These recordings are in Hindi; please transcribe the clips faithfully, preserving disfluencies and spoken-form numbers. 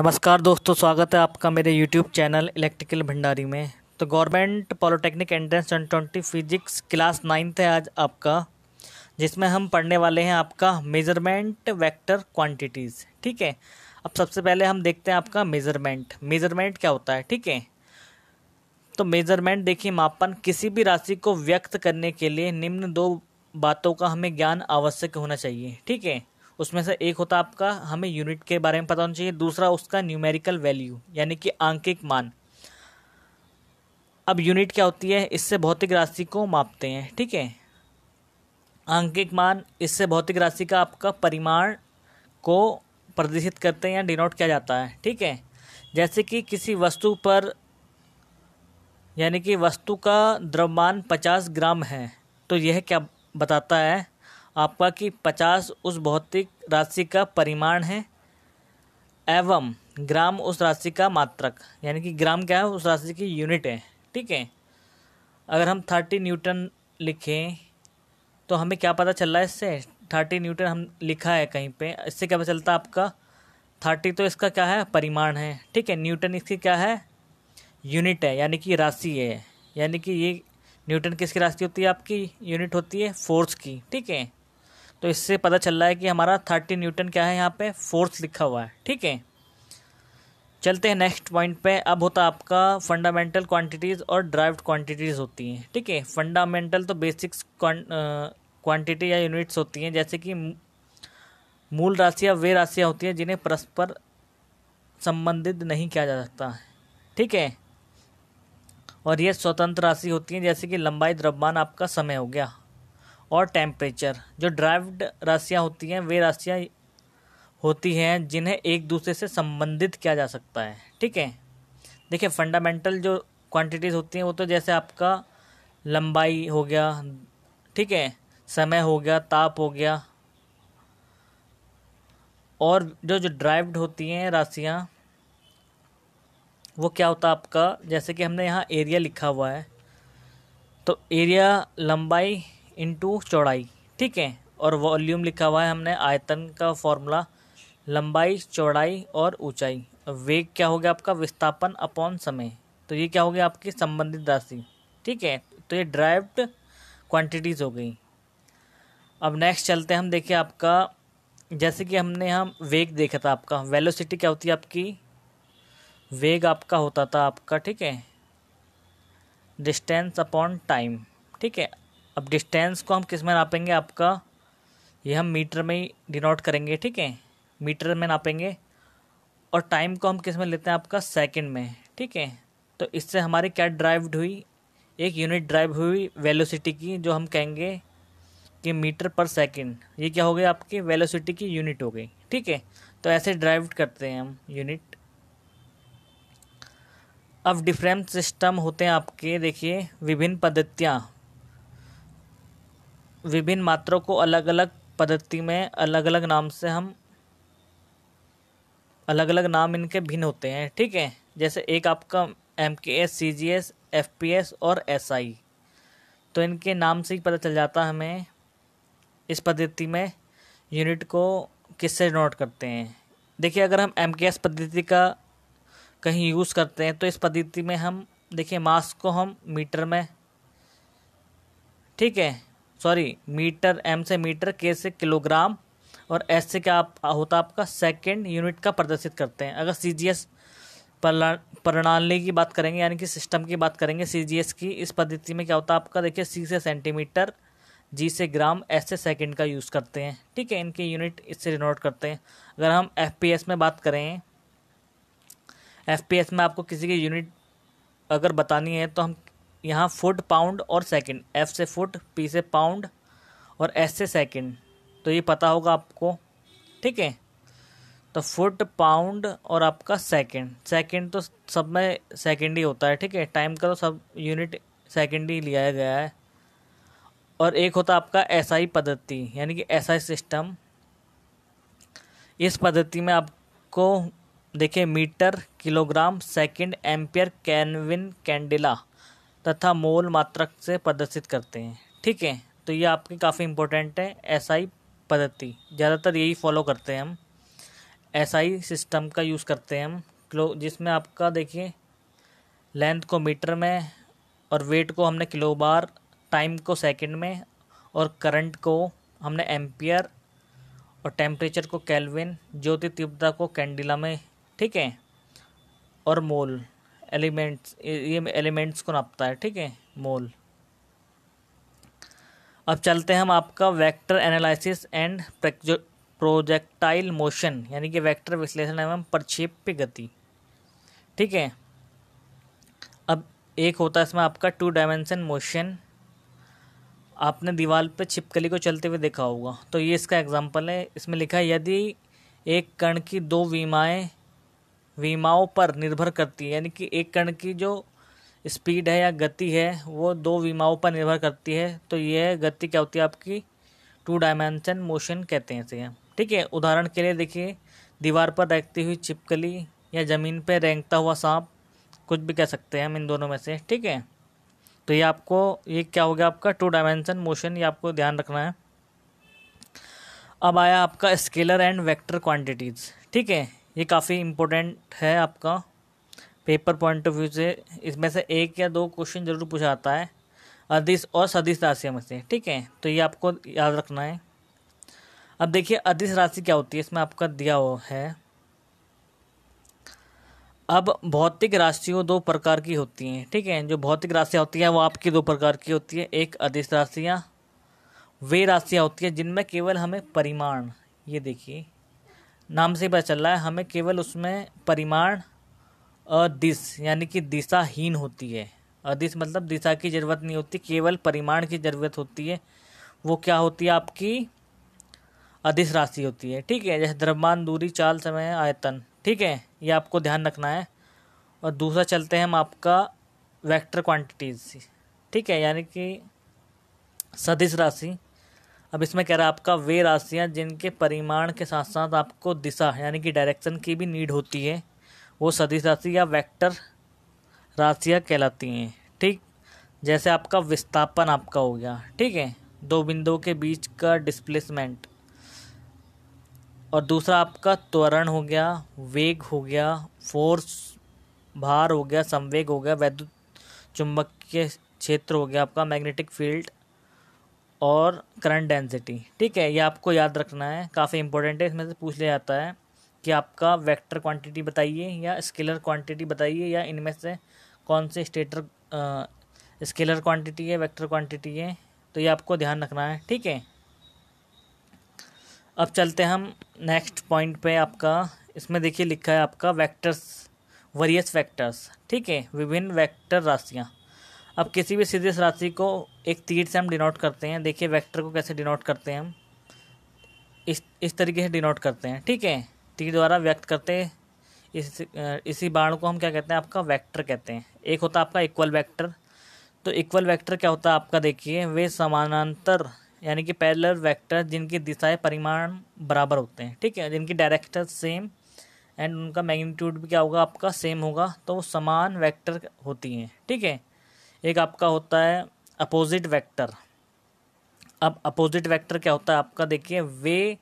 नमस्कार दोस्तों, स्वागत है आपका मेरे यूट्यूब चैनल इलेक्ट्रिकल भंडारी में। तो government polytechnic entrance twenty physics class ninth है आज आपका, जिसमें हम पढ़ने वाले हैं आपका मेजरमेंट वेक्टर क्वांटिटीज़। ठीक है, अब सबसे पहले हम देखते हैं आपका मेजरमेंट मेजरमेंट क्या होता है। ठीक है, तो मेजरमेंट देखिए, मापन। किसी भी राशि को व्यक्त करने के लिए निम्न दो बातों का हमें ज्ञान आवश्यक होना चाहिए। ठीक है, उसमें से एक होता है आपका, हमें यूनिट के बारे में पता होना चाहिए, दूसरा उसका न्यूमेरिकल वैल्यू यानी कि आंकिक मान। अब यूनिट क्या होती है, इससे भौतिक राशि को मापते हैं। ठीक है, आंकिक मान इससे भौतिक राशि का आपका परिमाण को प्रदर्शित करते हैं या डिनोट किया जाता है। ठीक है, जैसे कि किसी वस्तु पर यानी कि वस्तु का द्रव्यमान पचास ग्राम है, तो यह क्या बताता है आपका कि पचास उस भौतिक राशि का परिमाण है एवं ग्राम उस राशि का मात्रक, यानी कि ग्राम क्या है, उस राशि की यूनिट है। ठीक है, अगर हम तीस न्यूटन लिखें तो हमें क्या पता चल रहा है, इससे तीस न्यूटन हम लिखा है कहीं पे, इससे क्या पता चलता है आपका तीस तो इसका क्या है, परिमाण है। ठीक है, न्यूटन इसकी क्या है, यूनिट है यानी कि राशि है, यानी कि ये न्यूटन किसकी राशि होती है, आपकी यूनिट होती है फोर्स की। ठीक है, तो इससे पता चल रहा है कि हमारा तीस न्यूटन क्या है, यहाँ पे फोर्स लिखा हुआ है। ठीक है, चलते हैं नेक्स्ट पॉइंट पे। अब होता है आपका फंडामेंटल क्वांटिटीज़ और ड्राइव्ड क्वांटिटीज़ होती हैं। ठीक है, फंडामेंटल तो बेसिक्स क्वांटिटी या यूनिट्स होती हैं, जैसे कि मूल राशियाँ वे राशियाँ होती हैं जिन्हें परस्पर संबंधित नहीं किया जा सकता। ठीक है, और ये स्वतंत्र राशि होती हैं, जैसे कि लंबाई, द्रव्यमान, आपका समय हो गया और टेम्परेचर। जो ड्राइव्ड राशियाँ होती हैं, वे राशियाँ होती हैं जिन्हें एक दूसरे से संबंधित किया जा सकता है। ठीक है, देखिए फंडामेंटल जो क्वांटिटीज़ होती हैं वो तो जैसे आपका लंबाई हो गया, ठीक है, समय हो गया, ताप हो गया, और जो जो ड्राइव्ड होती हैं राशियाँ वो क्या होता है आपका, जैसे कि हमने यहाँ एरिया लिखा हुआ है, तो एरिया लंबाई इंटू चौड़ाई। ठीक है, और वॉल्यूम लिखा हुआ है, हमने आयतन का फॉर्मूला लंबाई, चौड़ाई और ऊंचाई। वेग क्या हो गया आपका, विस्थापन अपॉन समय, तो ये क्या हो गया आपकी संबंधित राशि। ठीक है, तो ये ड्राइव्ड क्वांटिटीज़ हो गई। अब नेक्स्ट चलते हैं हम, देखिए आपका, जैसे कि हमने हम वेग देखा था आपका, वेलोसिटी क्या होती है आपकी, वेग आपका होता था आपका, ठीक है, डिस्टेंस अपॉन टाइम। ठीक है, अब डिस्टेंस को हम किस में नापेंगे आपका, ये हम मीटर में ही डिनोट करेंगे। ठीक है, मीटर में नापेंगे, और टाइम को हम किस में लेते हैं आपका, सेकंड में। ठीक है, तो इससे हमारी क्या ड्राइव्ड हुई, एक यूनिट ड्राइव हुई वेलोसिटी की, जो हम कहेंगे कि मीटर पर सेकंड। ये क्या हो गई आपकी वेलोसिटी की यूनिट हो गई। ठीक है, तो ऐसे ड्राइव्ड करते हैं हम यूनिट। अब डिफरेंट सिस्टम होते हैं आपके, देखिए विभिन्न पद्धतियाँ विभिन्न मात्रों को अलग अलग पद्धति में अलग अलग नाम से हम अलग अलग नाम इनके भिन्न होते हैं। ठीक है, जैसे एक आपका M K S, C G S, F P S और एस आई, तो इनके नाम से ही पता चल जाता है हमें इस पद्धति में यूनिट को किससे नोट करते हैं। देखिए, अगर हम एम के एस पद्धति का कहीं यूज़ करते हैं तो इस पद्धति में हम देखिए मास को हम मीटर में, ठीक है, सॉरी मीटर, एम से मीटर, के से किलोग्राम और एस से क्या आप, होता आपका सेकंड यूनिट का प्रदर्शित करते हैं। अगर सी जी एस प्रणाली की बात करेंगे यानी कि सिस्टम की बात करेंगे सी जी एस की, इस पद्धति में क्या होता है आपका, देखिए सी से सेंटीमीटर, जी से ग्राम, एस से सेकंड का यूज़ करते हैं। ठीक है, इनके यूनिट इससे डिनोट करते हैं। अगर हम एफ पी एस में बात करें, एफ पी एस में आपको किसी की यूनिट अगर बतानी है तो हम यहाँ फुट, पाउंड और सेकंड, एफ से फुट, पी से पाउंड और एस से सेकंड, तो ये पता होगा आपको। ठीक है, तो फुट, पाउंड और आपका सेकंड, सेकंड तो सब में सेकंड ही होता है। ठीक है, टाइम का तो सब यूनिट सेकंड ही लिया गया है। और एक होता आपका एस आई पद्धति यानी कि एस आई सिस्टम। इस पद्धति में आपको देखिए metre, kilogram, second, ampere, kelvin, candela तथा मोल मात्रक से प्रदर्शित करते हैं। ठीक है, तो ये आपके काफ़ी इम्पोर्टेंट है एस आई पद्धति, ज़्यादातर यही फॉलो करते हैं हम एसआई सिस्टम का यूज़ करते हैं हम, किलो, जिसमें आपका देखिए लेंथ को मीटर में और वेट को हमने किलो बार, टाइम को सेकंड में और करंट को हमने एम्पियर और टेम्परेचर को केल्विन, ज्योति तीव्रता को कैंडिला में, ठीक है, और मोल एलिमेंट्स, ये एलिमेंट्स को नापता है, ठीक है, मोल। अब चलते हैं हम आपका vector analysis and projectile motion, यानी कि वेक्टर विश्लेषण एवं प्रक्षेप्य गति, ठीक है। अब एक होता है इसमें आपका टू डायमेंशन मोशन, आपने दीवार पे छिपकली को चलते हुए देखा होगा, तो ये इसका एग्जांपल है। इसमें लिखा है यदि एक कण की दो विमाएँ विमाओं पर निर्भर करती है, यानी कि एक कण की जो स्पीड है या गति है वो दो विमाओं पर निर्भर करती है, तो यह गति क्या होती है आपकी, टू डायमेंशन मोशन कहते हैं इसे, ठीक है। उदाहरण के लिए देखिए, दीवार पर रहती हुई छिपकली या ज़मीन पर रेंगता हुआ सांप, कुछ भी कह सकते हैं हम इन दोनों में से, ठीक है। तो ये आपको, ये क्या हो गया आपका टू डायमेंशन मोशन, ये आपको ध्यान रखना है। अब आया आपका स्केलर एंड वेक्टर क्वांटिटीज़, ठीक है, ये काफ़ी इम्पोर्टेंट है आपका पेपर पॉइंट ऑफ व्यू से, इसमें से एक या दो क्वेश्चन जरूर पूछा जाता है अदिश और सदिश राशियों में से, ठीक है, तो ये आपको याद रखना है। अब देखिए अदिश राशि क्या होती है, इसमें आपका दिया हुआ है। अब भौतिक राशियों दो प्रकार की होती हैं, ठीक है, जो भौतिक राशियाँ होती हैं वो आपकी दो प्रकार की होती है, एक अदिश राशियाँ, वे राशियाँ होती हैं जिनमें केवल हमें परिमाण, ये देखिए नाम से पता चल रहा है, हमें केवल उसमें परिमाण और दिश यानी कि दिशाहीन होती है, अदिश मतलब दिशा की ज़रूरत नहीं होती, केवल परिमाण की ज़रूरत होती है, वो क्या होती है आपकी अदिश राशि होती है, ठीक है, जैसे द्रव्यमान, दूरी, चाल, समय, आयतन, ठीक है, ये आपको ध्यान रखना है। और दूसरा चलते हैं हम आपका वेक्टर क्वांटिटीज़, ठीक है, यानी कि सदिश राशि। अब इसमें कह रहा है आपका वे राशियाँ जिनके परिमाण के साथ साथ आपको दिशा यानी कि डायरेक्शन की भी नीड होती है, वो सदिश राशि या वेक्टर राशियाँ कहलाती हैं, ठीक। जैसे आपका विस्थापन आपका हो गया, ठीक है, दो बिंदुओं के बीच का डिस्प्लेसमेंट, और दूसरा आपका त्वरण हो गया, वेग हो गया, फोर्स भार हो गया, संवेग हो गया, वैद्युत चुंबकीय क्षेत्र हो गया आपका, मैग्नेटिक फील्ड, और करंट डेंसिटी, ठीक है, ये आपको याद रखना है, काफ़ी इंपॉर्टेंट है। इसमें से पूछ लिया जाता है कि आपका वेक्टर क्वांटिटी बताइए या स्केलर क्वांटिटी बताइए, या इनमें से कौन से स्टेटर स्केलर क्वांटिटी है, वेक्टर क्वांटिटी है, तो ये आपको ध्यान रखना है, ठीक है। अब चलते हम नेक्स्ट पॉइंट पे आपका, इसमें देखिए लिखा है आपका वेक्टर्स, वेरियस वेक्टर्स, ठीक है, विभिन्न वेक्टर राशियाँ। अब किसी भी सीधेस राशि को एक तीर से हम डिनोट करते हैं, देखिए वेक्टर को कैसे डिनोट करते हैं हम, इस इस तरीके से डिनोट करते हैं, ठीक है, तीर द्वारा व्यक्त करते इस इसी बाण को हम क्या कहते हैं आपका वेक्टर कहते हैं। एक होता है आपका इक्वल वेक्टर, तो इक्वल वेक्टर क्या होता है आपका, देखिए वे समानांतर यानी कि पैरेलल वेक्टर जिनकी दिशाएं परिमाण बराबर होते हैं, ठीक है, जिनकी डायरेक्टर सेम एंड उनका मैग्नीट्यूड भी क्या होगा आपका सेम होगा, तो वो समान वेक्टर होती हैं, ठीक है। एक आपका होता है अपोजिट वेक्टर, अब अपोजिट वेक्टर क्या होता है आपका, देखिए वे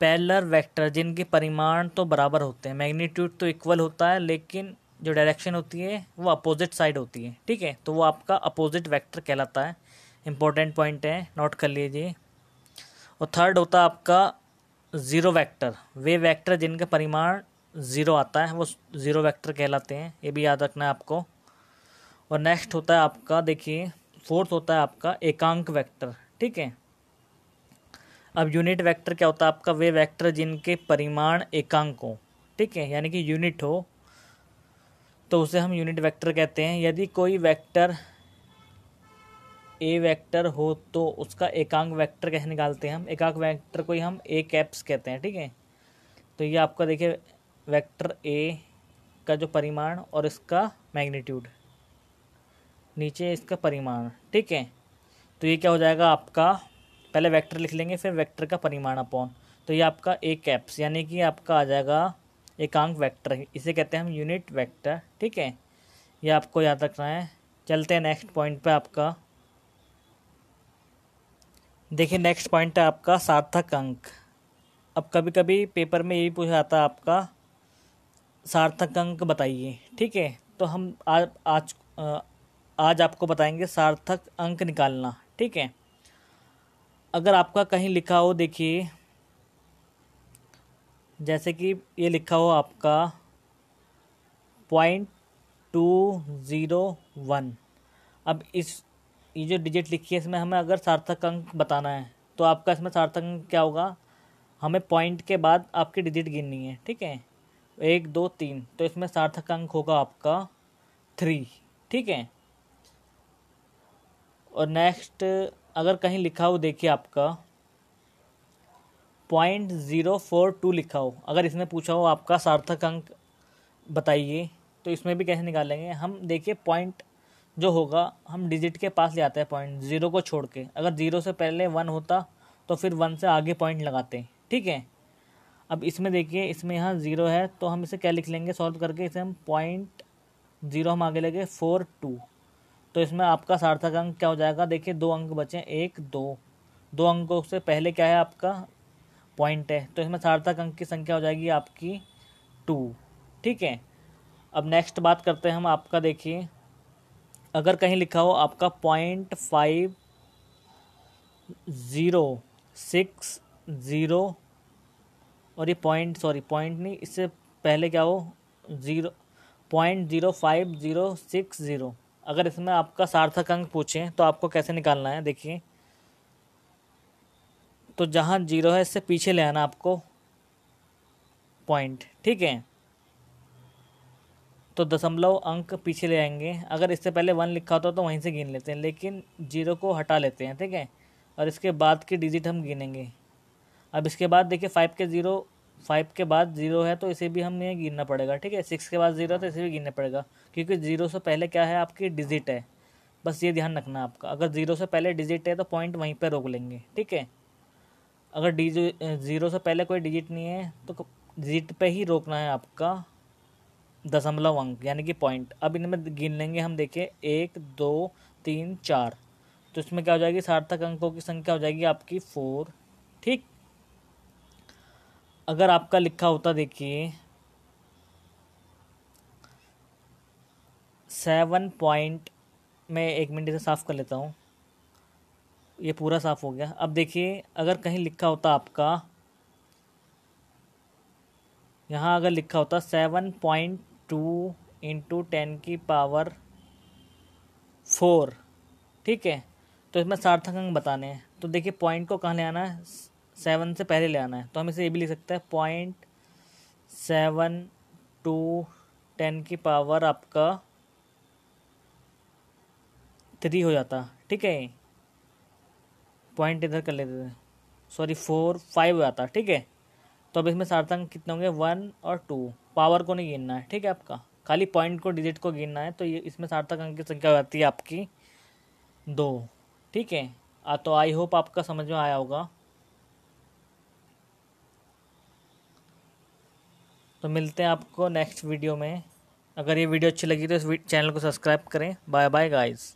पैरेलल वेक्टर जिनके परिमाण तो बराबर होते हैं, मैग्नीट्यूड तो इक्वल होता है, लेकिन जो डायरेक्शन होती है वो अपोजिट साइड होती है, ठीक है, तो वो आपका अपोजिट वेक्टर कहलाता है, इम्पोर्टेंट पॉइंट है, नोट कर लीजिए। और थर्ड होता है आपका ज़ीरो वेक्टर, वे वेक्टर जिनका परिमाण ज़ीरो आता है वो ज़ीरो वेक्टर कहलाते हैं, ये भी याद रखना है आपको। और नेक्स्ट होता है आपका देखिए फोर्थ होता है आपका एकांक वेक्टर, ठीक है। अब यूनिट वेक्टर क्या होता है आपका, वे वेक्टर जिनके परिमाण एकांक हो, ठीक है, यानी कि यूनिट हो तो उसे हम यूनिट वेक्टर कहते हैं। यदि कोई वेक्टर ए वेक्टर हो तो उसका एकांक वेक्टर कैसे निकालते हैं हम, एकांक वेक्टर को ही हम ए कैप्स कहते हैं, ठीक है, तो ये आपका देखिए वेक्टर ए का जो परिमाण और इसका मैग्नीट्यूड नीचे इसका परिमाण, ठीक है, तो ये क्या हो जाएगा आपका, पहले वेक्टर लिख लेंगे फिर वेक्टर का परिमाण अपॉन, तो ये आपका ए कैप्स यानी कि आपका आ जाएगा एकांक वेक्टर, इसे कहते हैं हम यूनिट वेक्टर, ठीक है, ये आपको याद रखना है। चलते हैं नेक्स्ट पॉइंट पर आपका, देखिए नेक्स्ट पॉइंट है आपका सार्थक अंक, अब कभी कभी पेपर में ये भी पूछा जाता है आपका सार्थक अंक बताइए, ठीक है। तो हम आज आज आज आपको बताएंगे सार्थक अंक निकालना, ठीक है। अगर आपका कहीं लिखा हो, देखिए जैसे कि ये लिखा हो आपका पॉइंट टू ज़ीरो वन, अब इस ये जो डिजिट लिखी है इसमें हमें अगर सार्थक अंक बताना है तो आपका इसमें सार्थक अंक क्या होगा, हमें पॉइंट के बाद आपकी डिजिट गिननी है, ठीक है, एक दो तीन। तो इसमें सार्थक अंक होगा आपका थ्री, ठीक है। और नेक्स्ट अगर कहीं लिखा हो, देखिए आपका पॉइंट ज़ीरो फोर टू लिखा हो, अगर इसमें पूछा हो आपका सार्थक अंक बताइए, तो इसमें भी कैसे निकालेंगे हम, देखिए पॉइंट जो होगा हम डिजिट के पास ले आते हैं पॉइंट, ज़ीरो को छोड़ के। अगर ज़ीरो से पहले वन होता तो फिर वन से आगे पॉइंट लगाते हैं, ठीक है। अब इसमें देखिए इसमें यहाँ ज़ीरो है तो हम इसे क्या लिख लेंगे सॉल्व करके, इसे हम पॉइंट ज़ीरो हम आगे लेंगे फोर टू। तो इसमें आपका सार्थक अंक क्या हो जाएगा, देखिए दो अंक बचे हैं, एक दो, दो अंकों से पहले क्या है आपका पॉइंट है, तो इसमें सार्थक अंक की संख्या हो जाएगी आपकी टू, ठीक है। अब नेक्स्ट बात करते हैं हम आपका, देखिए अगर कहीं लिखा हो आपका point five zero six zero और ये पॉइंट सॉरी पॉइंट नहीं इससे पहले क्या हो zero point zero five zero six zero, अगर इसमें आपका सार्थक अंक पूछें तो आपको कैसे निकालना है, देखिए तो जहाँ ज़ीरो है इससे पीछे ले आना आपको पॉइंट, ठीक है। तो दशमलव अंक पीछे ले आएंगे, अगर इससे पहले वन लिखा होता तो वहीं से गिन लेते हैं, लेकिन जीरो को हटा लेते हैं, ठीक है, और इसके बाद की डिजिट हम गिनेंगे। अब इसके बाद देखिए फाइव के ज़ीरो फाइव के बाद ज़ीरो है तो इसे भी हमें गिनना पड़ेगा, ठीक है। सिक्स के बाद ज़ीरो है तो इसे भी गिनना पड़ेगा, क्योंकि ज़ीरो से पहले क्या है आपकी डिजिट है, बस ये ध्यान रखना आपका। अगर ज़ीरो से पहले डिजिट है तो पॉइंट वहीं पर रोक लेंगे, ठीक है। अगर डिज ज़ीरो से पहले कोई डिजिट नहीं है तो डिजिट पर ही रोकना है आपका दशमलव अंक यानी कि पॉइंट। अब इनमें गिन लेंगे हम, देखिए एक दो तीन चार, तो इसमें क्या हो जाएगी सार्थक अंकों की संख्या हो जाएगी आपकी फोर, ठीक। अगर आपका लिखा होता देखिए सेवन पॉइंट, मैं एक मिनट इसे साफ़ कर लेता हूँ, ये पूरा साफ़ हो गया। अब देखिए अगर कहीं लिखा होता आपका यहाँ अगर लिखा होता seven point two into ten की पावर फोर, ठीक है, तो इसमें सार्थक अंक बताने हैं। तो देखिए पॉइंट को कहाँ ले आना है, सेवन से पहले ले आना है, तो हम इसे ये भी लिख सकते हैं पॉइंट सेवन टू टेन की पावर आपका थ्री हो जाता, ठीक है, पॉइंट इधर कर लेते थे सॉरी फोर फाइव हो जाता, ठीक है। तो अब इसमें सार्थक अंक कितने होंगे वन और टू, पावर को नहीं गिनना है, ठीक है, आपका खाली पॉइंट को डिजिट को गिनना है। तो ये इसमें सार्थक अंक की संख्या हो जाती है आपकी दो, ठीक है। आ तो आई होप आपका समझ में आया होगा। तो मिलते हैं आपको नेक्स्ट वीडियो में। अगर ये वीडियो अच्छी लगी तो इस चैनल को सब्सक्राइब करें। Bye bye guys.